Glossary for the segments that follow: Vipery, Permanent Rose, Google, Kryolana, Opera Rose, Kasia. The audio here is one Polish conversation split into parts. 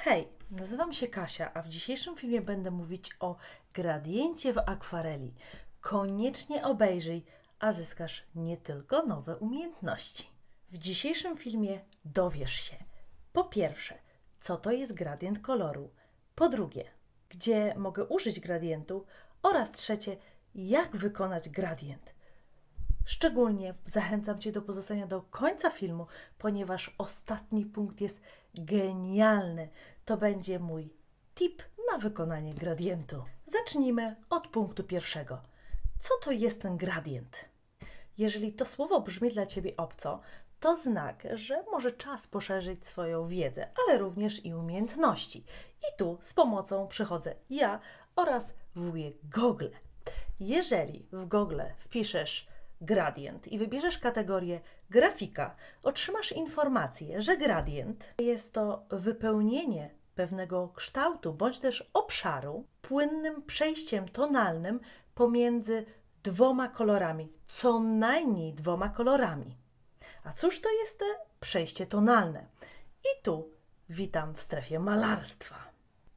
Hej, nazywam się Kasia, a w dzisiejszym filmie będę mówić o gradiencie w akwareli. Koniecznie obejrzyj, a zyskasz nie tylko nowe umiejętności. W dzisiejszym filmie dowiesz się, po pierwsze, co to jest gradient koloru, po drugie, gdzie mogę użyć gradientu oraz trzecie, jak wykonać gradient. Szczególnie zachęcam Cię do pozostania do końca filmu, ponieważ ostatni punkt jest genialny. To będzie mój tip na wykonanie gradientu. Zacznijmy od punktu pierwszego. Co to jest ten gradient? Jeżeli to słowo brzmi dla Ciebie obco, to znak, że może czas poszerzyć swoją wiedzę, ale również i umiejętności. I tu z pomocą przychodzę ja oraz wujek Google. Jeżeli w Google wpiszesz gradient i wybierzesz kategorię grafika, otrzymasz informację, że gradient jest to wypełnienie pewnego kształtu bądź też obszaru płynnym przejściem tonalnym pomiędzy dwoma kolorami, co najmniej dwoma kolorami. A cóż to jest to przejście tonalne? I tu witam w strefie malarstwa.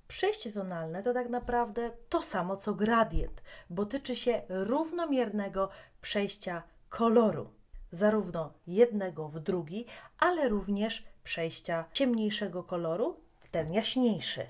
Przejście tonalne to tak naprawdę to samo co gradient, bo tyczy się równomiernego przejścia koloru, zarówno jednego w drugi, ale również przejścia ciemniejszego koloru w ten jaśniejszy.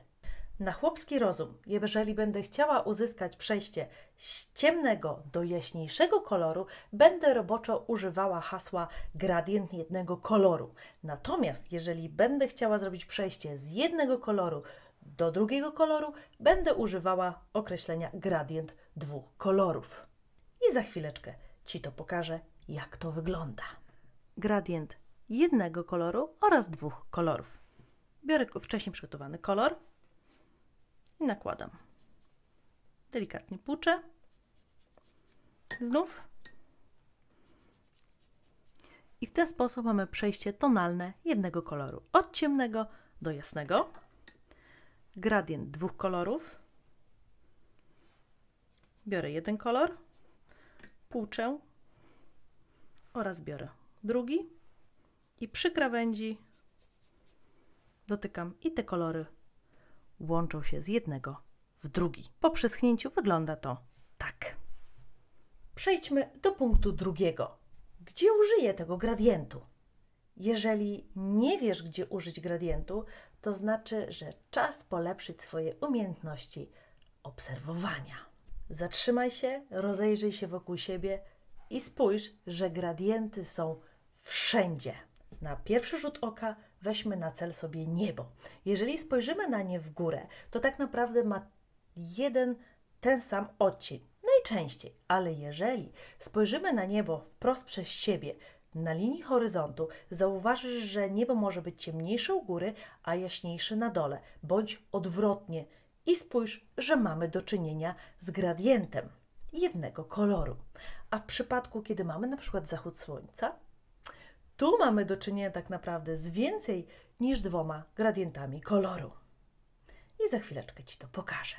Na chłopski rozum, jeżeli będę chciała uzyskać przejście z ciemnego do jaśniejszego koloru, będę roboczo używała hasła gradient jednego koloru. Natomiast jeżeli będę chciała zrobić przejście z jednego koloru do drugiego koloru, będę używała określenia gradient dwóch kolorów. I za chwileczkę Ci to pokażę, jak to wygląda. Gradient jednego koloru oraz dwóch kolorów. Biorę wcześniej przygotowany kolor i nakładam. Delikatnie płuczę. Znów. I w ten sposób mamy przejście tonalne jednego koloru. Od ciemnego do jasnego. Gradient dwóch kolorów. Biorę jeden kolor. Płuczę oraz biorę drugi i przy krawędzi dotykam i te kolory łączą się z jednego w drugi. Po przeschnięciu wygląda to tak. Przejdźmy do punktu drugiego, gdzie użyję tego gradientu. Jeżeli nie wiesz, gdzie użyć gradientu, to znaczy, że czas polepszyć swoje umiejętności obserwowania. Zatrzymaj się, rozejrzyj się wokół siebie i spójrz, że gradienty są wszędzie. Na pierwszy rzut oka weźmy na cel sobie niebo. Jeżeli spojrzymy na nie w górę, to tak naprawdę ma ten sam odcień, najczęściej. Ale jeżeli spojrzymy na niebo wprost przez siebie, na linii horyzontu, zauważysz, że niebo może być ciemniejsze u góry, a jaśniejsze na dole, bądź odwrotnie. I spójrz, że mamy do czynienia z gradientem jednego koloru. A w przypadku, kiedy mamy na przykład zachód słońca, tu mamy do czynienia tak naprawdę z więcej niż dwoma gradientami koloru. I za chwileczkę Ci to pokażę.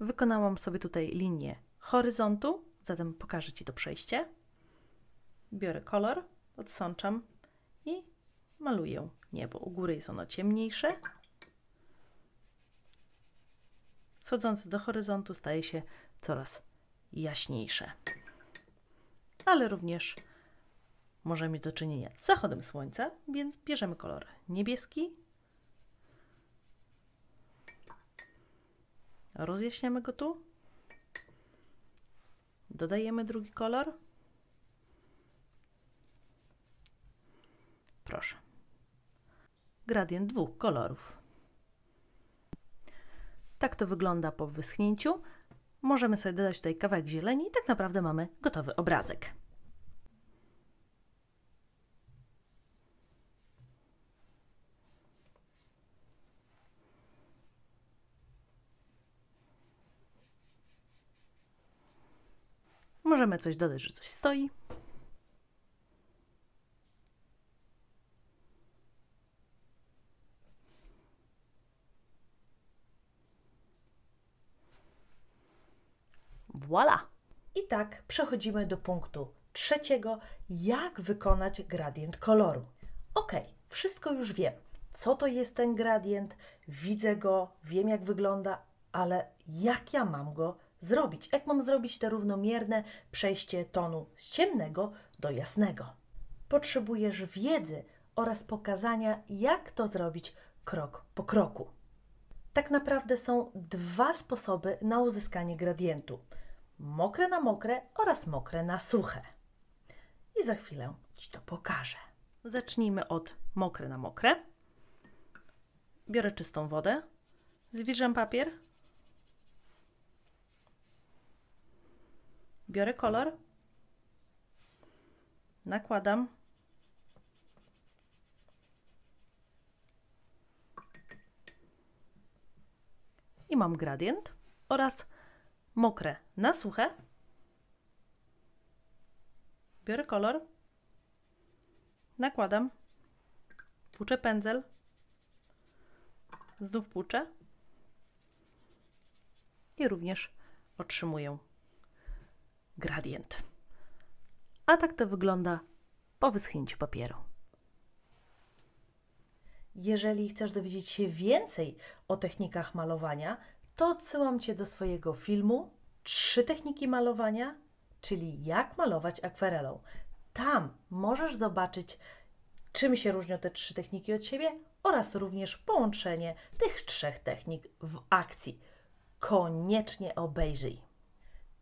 Wykonałam sobie tutaj linię horyzontu, zatem pokażę Ci to przejście. Biorę kolor, odsączam i maluję niebo. U góry jest ono ciemniejsze. Wchodzące do horyzontu staje się coraz jaśniejsze. Ale również możemy mieć do czynienia z zachodem słońca, więc bierzemy kolor niebieski. Rozjaśniamy go tu. Dodajemy drugi kolor. Proszę. Gradient dwóch kolorów. Tak to wygląda po wyschnięciu. Możemy sobie dodać tutaj kawałek zieleni i tak naprawdę mamy gotowy obrazek. Możemy coś dodać, że coś stoi. Voilà. I tak przechodzimy do punktu trzeciego, jak wykonać gradient koloru. Ok, wszystko już wiem. co to jest ten gradient, widzę go, wiem jak wygląda, ale jak ja mam go zrobić? Jak mam zrobić to równomierne przejście tonu z ciemnego do jasnego? Potrzebujesz wiedzy oraz pokazania, jak to zrobić krok po kroku. Tak naprawdę są dwa sposoby na uzyskanie gradientu. Mokre na mokre oraz mokre na suche. I za chwilę Ci to pokażę. Zacznijmy od mokre na mokre. Biorę czystą wodę, zwijam papier, biorę kolor, nakładam, i mam gradient oraz mokre na suche. Biorę kolor, nakładam, płuczę pędzel, znów płuczę i również otrzymuję gradient. A tak to wygląda po wyschnięciu papieru. Jeżeli chcesz dowiedzieć się więcej o technikach malowania, to odsyłam Cię do swojego filmu 3 techniki malowania, czyli jak malować akwarelą. Tam możesz zobaczyć, czym się różnią te 3 techniki od siebie oraz również połączenie tych 3 technik w akcji. Koniecznie obejrzyj.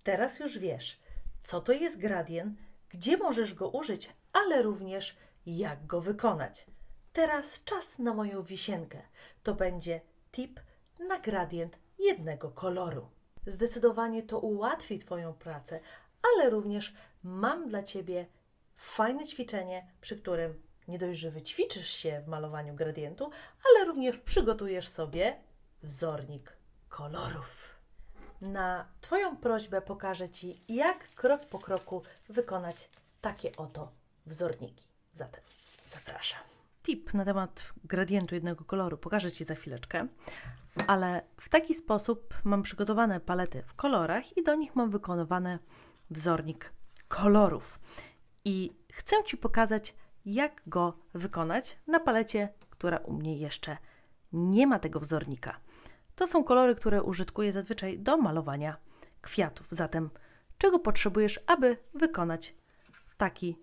Teraz już wiesz, co to jest gradient, gdzie możesz go użyć, ale również jak go wykonać. Teraz czas na moją wisienkę. To będzie tip na gradient jednego koloru. Zdecydowanie to ułatwi Twoją pracę, ale również mam dla Ciebie fajne ćwiczenie, przy którym nie dość, że wyćwiczysz się w malowaniu gradientu, ale również przygotujesz sobie wzornik kolorów. Na Twoją prośbę pokażę Ci, jak krok po kroku wykonać takie oto wzorniki. Zatem zapraszam. Tip na temat gradientu jednego koloru pokażę Ci za chwileczkę, ale w taki sposób mam przygotowane palety w kolorach i do nich mam wykonywany wzornik kolorów. I chcę Ci pokazać, jak go wykonać na palecie, która u mnie jeszcze nie ma tego wzornika. To są kolory, które użytkuję zazwyczaj do malowania kwiatów. Zatem czego potrzebujesz, aby wykonać taki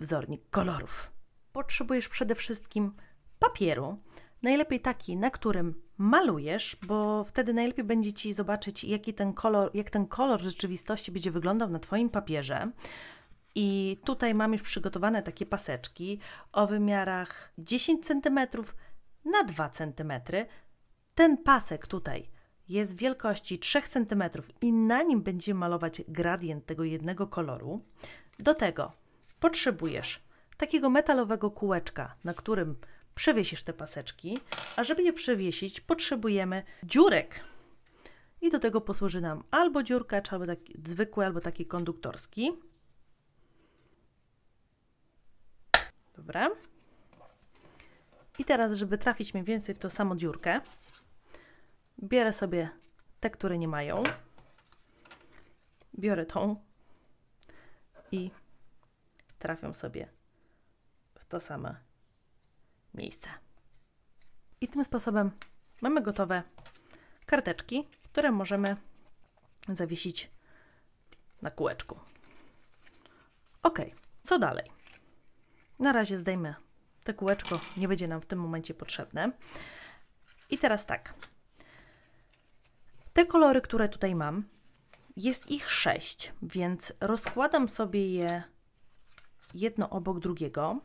wzornik kolorów? Potrzebujesz przede wszystkim papieru, najlepiej taki, na którym malujesz, bo wtedy najlepiej będzie Ci zobaczyć, jak ten kolor w rzeczywistości będzie wyglądał na Twoim papierze. I tutaj mam już przygotowane takie paseczki o wymiarach 10 cm na 2 cm. Ten pasek tutaj jest wielkości 3 cm i na nim będziemy malować gradient tego jednego koloru. Do tego potrzebujesz takiego metalowego kółeczka, na którym przewiesisz te paseczki, a żeby je przewiesić, potrzebujemy dziurek. I do tego posłuży nam albo dziurka, czy albo taki zwykły, albo taki konduktorski. Dobra. I teraz, żeby trafić mniej więcej w tą samą dziurkę, biorę sobie te, które nie mają. Biorę tą i trafią sobie w to samo miejsce. I tym sposobem mamy gotowe karteczki, które możemy zawiesić na kółeczku. Ok, co dalej? Na razie zdejmę to kółeczko, nie będzie nam w tym momencie potrzebne. I teraz tak. Te kolory, które tutaj mam, jest ich 6, więc rozkładam sobie je jedno obok drugiego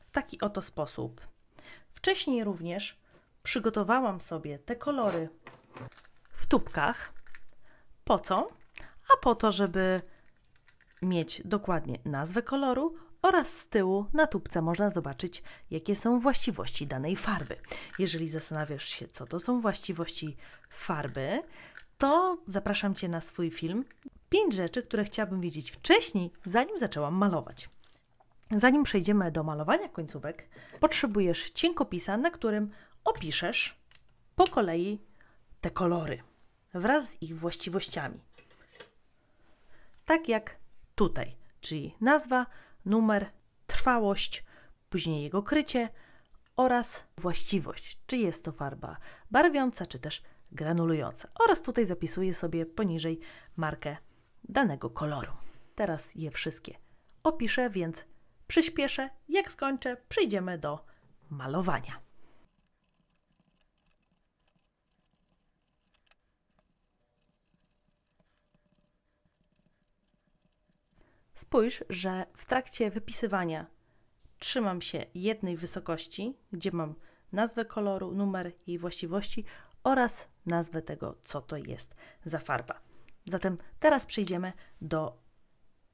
w taki oto sposób. Wcześniej również przygotowałam sobie te kolory w tubkach. Po co? A po to, żeby mieć dokładnie nazwę koloru oraz z tyłu na tubce można zobaczyć, jakie są właściwości danej farby. Jeżeli zastanawiasz się, co to są właściwości farby, to zapraszam Cię na swój film 5 rzeczy, które chciałabym wiedzieć wcześniej, zanim zaczęłam malować. Zanim przejdziemy do malowania końcówek, potrzebujesz cienkopisa, na którym opiszesz po kolei te kolory wraz z ich właściwościami. Tak jak tutaj, czyli nazwa, numer, trwałość, później jego krycie oraz właściwość, czy jest to farba barwiąca, czy też granulująca. Oraz tutaj zapisuję sobie poniżej markę danego koloru. Teraz je wszystkie opiszę, więc przyspieszę. Jak skończę, przejdziemy do malowania. Spójrz, że w trakcie wypisywania trzymam się jednej wysokości, gdzie mam nazwę koloru, numer jej właściwości oraz nazwę tego, co to jest za farba. Zatem teraz przejdziemy do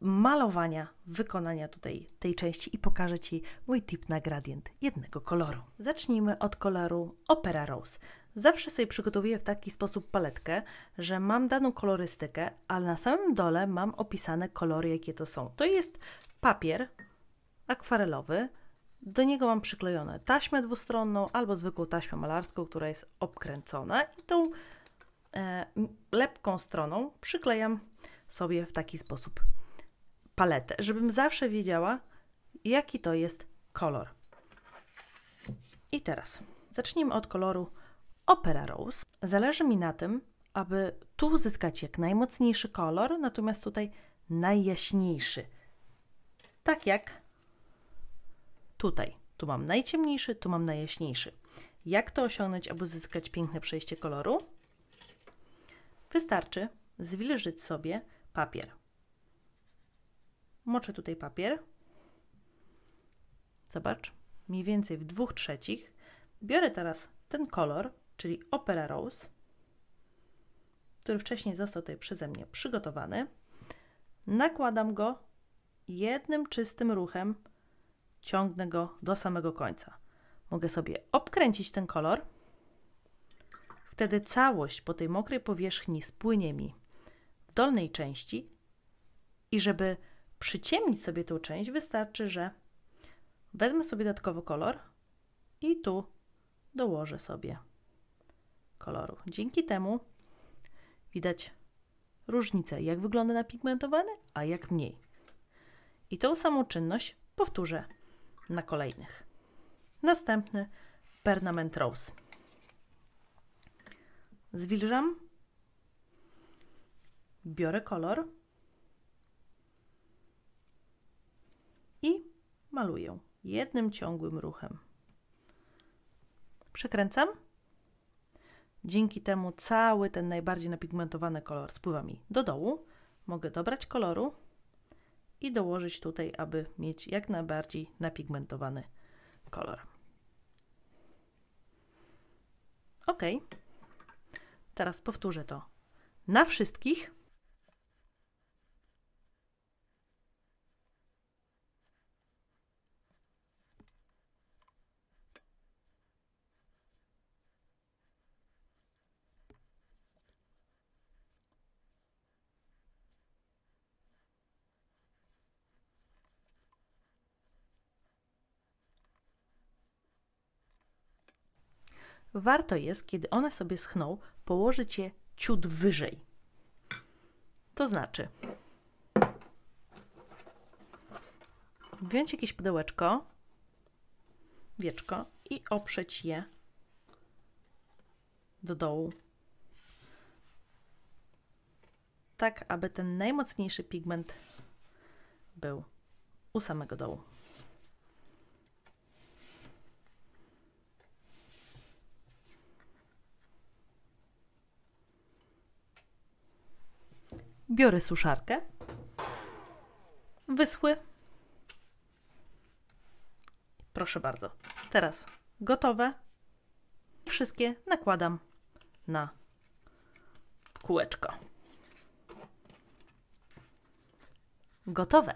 malowania, wykonania tutaj tej części i pokażę Ci mój tip na gradient jednego koloru. Zacznijmy od koloru Opera Rose. Zawsze sobie przygotowuję w taki sposób paletkę, że mam daną kolorystykę, ale na samym dole mam opisane kolory, jakie to są. To jest papier akwarelowy, do niego mam przyklejone taśmę dwustronną albo zwykłą taśmę malarską, która jest obkręcona i tą lepką stroną przyklejam sobie w taki sposób paletę, żebym zawsze wiedziała, jaki to jest kolor. I teraz zacznijmy od koloru Opera Rose. Zależy mi na tym, aby tu uzyskać jak najmocniejszy kolor, natomiast tutaj najjaśniejszy. Tak jak tutaj. Tu mam najciemniejszy, tu mam najjaśniejszy. Jak to osiągnąć, aby uzyskać piękne przejście koloru? Wystarczy zwilżyć sobie papier. Moczę tutaj papier. Zobacz, mniej więcej w 2/3. Biorę teraz ten kolor, czyli Opera Rose, który wcześniej został tutaj przeze mnie przygotowany. Nakładam go jednym czystym ruchem, ciągnę go do samego końca. Mogę sobie obkręcić ten kolor. Wtedy całość po tej mokrej powierzchni spłynie mi w dolnej części i żeby przyciemnić sobie tą część, wystarczy, że wezmę sobie dodatkowo kolor i tu dołożę sobie koloru. Dzięki temu widać różnicę, jak wygląda napigmentowany, a jak mniej. I tą samą czynność powtórzę na kolejnych. Następny Permanent Rose. Zwilżam, biorę kolor i maluję jednym ciągłym ruchem. Przekręcam. Dzięki temu cały ten najbardziej napigmentowany kolor spływa mi do dołu. Mogę dobrać koloru i dołożyć tutaj, aby mieć jak najbardziej napigmentowany kolor. Ok. Teraz powtórzę to na wszystkich. Warto jest, kiedy one sobie schną, położyć je ciut wyżej. To znaczy wziąć jakieś pudełeczko, wieczko i oprzeć je do dołu. Tak, aby ten najmocniejszy pigment był u samego dołu. Biorę suszarkę, wyschły. Proszę bardzo, teraz gotowe. Wszystkie nakładam na kółeczko. Gotowe.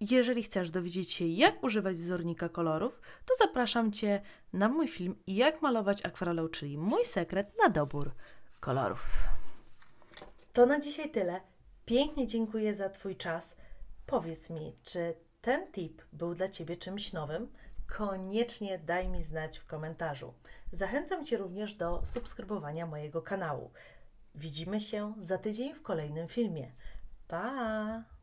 Jeżeli chcesz dowiedzieć się, jak używać wzornika kolorów, to zapraszam Cię na mój film Jak malować akwarelą, czyli mój sekret na dobór kolorów. To na dzisiaj tyle. Pięknie dziękuję za Twój czas. Powiedz mi, czy ten tip był dla Ciebie czymś nowym? Koniecznie daj mi znać w komentarzu. Zachęcam Cię również do subskrybowania mojego kanału. Widzimy się za tydzień w kolejnym filmie. Pa!